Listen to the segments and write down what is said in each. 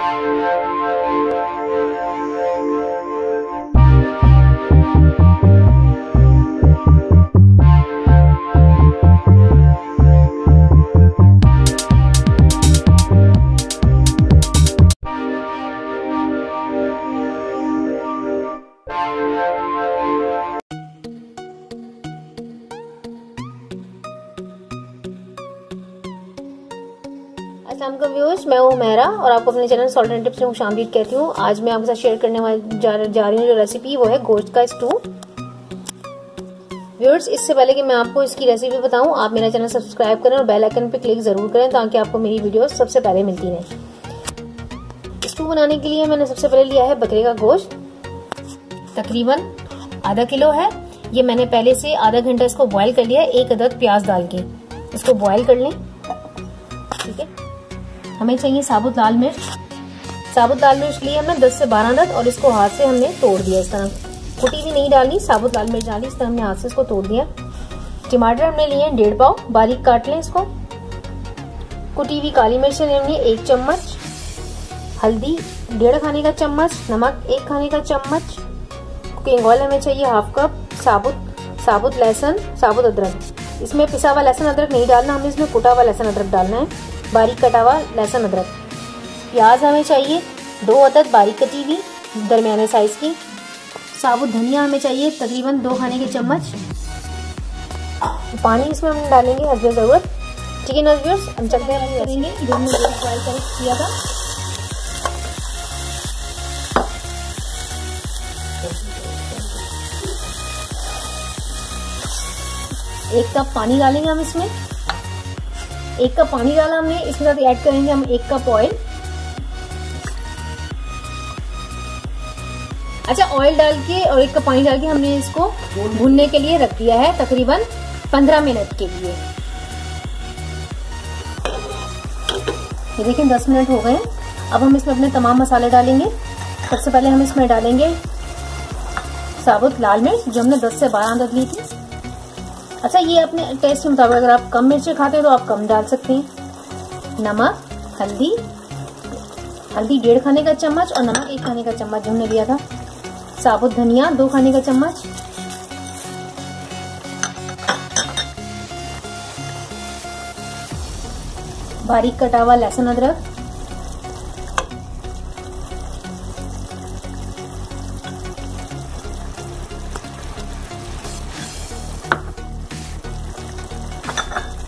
अस्सलाम वालेकुम व्यूअर्स, मैं हूँ मेहरा और आपको अपने चैनल सॉल्ट एंड टिप्स में खुश आमदीद कहती हूँ। आज मैं आपके साथ शेयर करने वाली जा रही हूँ जो रेसिपी वो है गोश्त का स्टू। व्यूअर्स, इससे पहले कि मैं आपको इसकी रेसिपी बताऊँ, आप मेरा चैनल सब्सक्राइब करें और बेल आइकन पर क्लिक ज़रूर करें ताकि आपको मेरी वीडियो सबसे पहले मिलती रहे। स्टू बनाने के लिए मैंने सबसे पहले लिया है बकरे का गोश्त, तकरीबन आधा किलो है। ये मैंने पहले से आधा घंटा इसको बॉयल कर लिया है, एक अदद प्याज डाल के इसको बॉयल कर लें। ठीक है, हमें चाहिए साबुत लाल मिर्च। साबुत लाल मिर्च लिए हमने 10 से 12 अदद और इसको हाथ से हमने तोड़ दिया। इस तरह कुटी भी नहीं डाली, साबुत लाल मिर्च डाली, इस तरह हमने हाथ से इसको तोड़ दिया। टमाटर हमने लिए हैं 1.5 पाव, बारीक काट लें इसको। कुटी हुई काली मिर्च हमने 1 चम्मच, हल्दी 1.5 खाने का चम्मच, नमक 1 खाने का चम्मच, कुकिंग ऑयल हमें चाहिए 1/2 कप, साबुत लहसुन, साबुत अदरक। इसमें पिसा हुआ लहसुन अदरक नहीं डालना, हमें इसमें कुटा हुआ लहसुन अदरक डालना है, बारीक कटा हुआ लहसुन अदरक। प्याज हमें चाहिए 2 अदद बारीक कटी हुई दरमियाने साइज़ की। साबुत धनिया हमें चाहिए तकरीबन 2 खाने के चम्मच। पानी इसमें हम डालेंगे हस्ब ज़रूरत। ठीक है नज़र्स, हम चलते हैं करेंगे जो हमने गोश्त बॉयल कर किया था। एक कप पानी डालेंगे हम इसमें, 1 कप पानी डाला हमने। इसके साथ ऐड करेंगे हम 1 कप ऑयल। अच्छा, ऑयल डाल के और 1 कप पानी डाल के हमने इसको भूनने के लिए रख दिया है तकरीबन 15 मिनट के लिए। ये देखिए 10 मिनट हो गए। अब हम इसमें अपने तमाम मसाले डालेंगे। सबसे पहले हम इसमें डालेंगे साबुत लाल मिर्च जो हमने 10 से 12 अदद ली थी। अच्छा, ये अपने टेस्ट के मुताबिक, अगर आप कम मिर्ची खाते हो तो आप कम डाल सकते हैं। नमक, हल्दी 1.5 खाने का चम्मच और नमक 1 खाने का चम्मच हमने लिया था। साबुत धनिया 2 खाने का चम्मच। बारीक कटा हुआ लहसुन अदरक।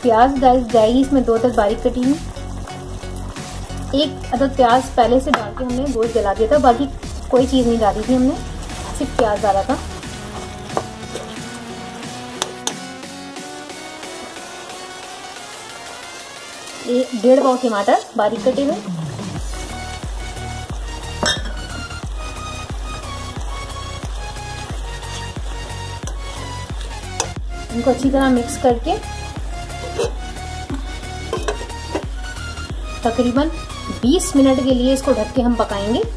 प्याज डाल जाएगी इसमें 2 अदद बारीक कटी हुई। 1 अदद प्याज पहले से डाल के हमने गोश्त जला दिया था, बाकी कोई चीज़ नहीं डाली थी हमने, सिर्फ प्याज डाला था। ये 1.5 पाव टमाटर बारीक कटे हुए। इनको अच्छी तरह मिक्स करके तकरीबन 20 मिनट के लिए इसको ढक के हम पकाएंगे। 20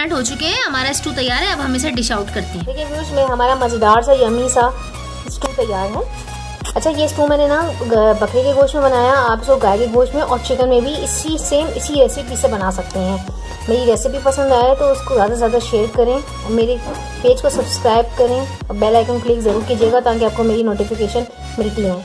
मिनट हो चुके हैं, हमारा स्टू तैयार है। अब हम इसे डिश आउट करते हैं। देखिए व्यूअर्स, में हमारा मज़ेदार सा यमी सा स्टू तैयार है। अच्छा, ये स्टू मैंने ना बकरे के गोश्त में बनाया, आप इसको गाय के गोश्त में और चिकन में भी इसी रेसिपी से बना सकते हैं। मेरी रेसिपी पसंद आए तो उसको ज़्यादा से ज़्यादा शेयर करें और मेरे पेज को सब्सक्राइब करें और बेल आइकन क्लिक ज़रूर कीजिएगा ताकि आपको मेरी नोटिफिकेशन मिलती है।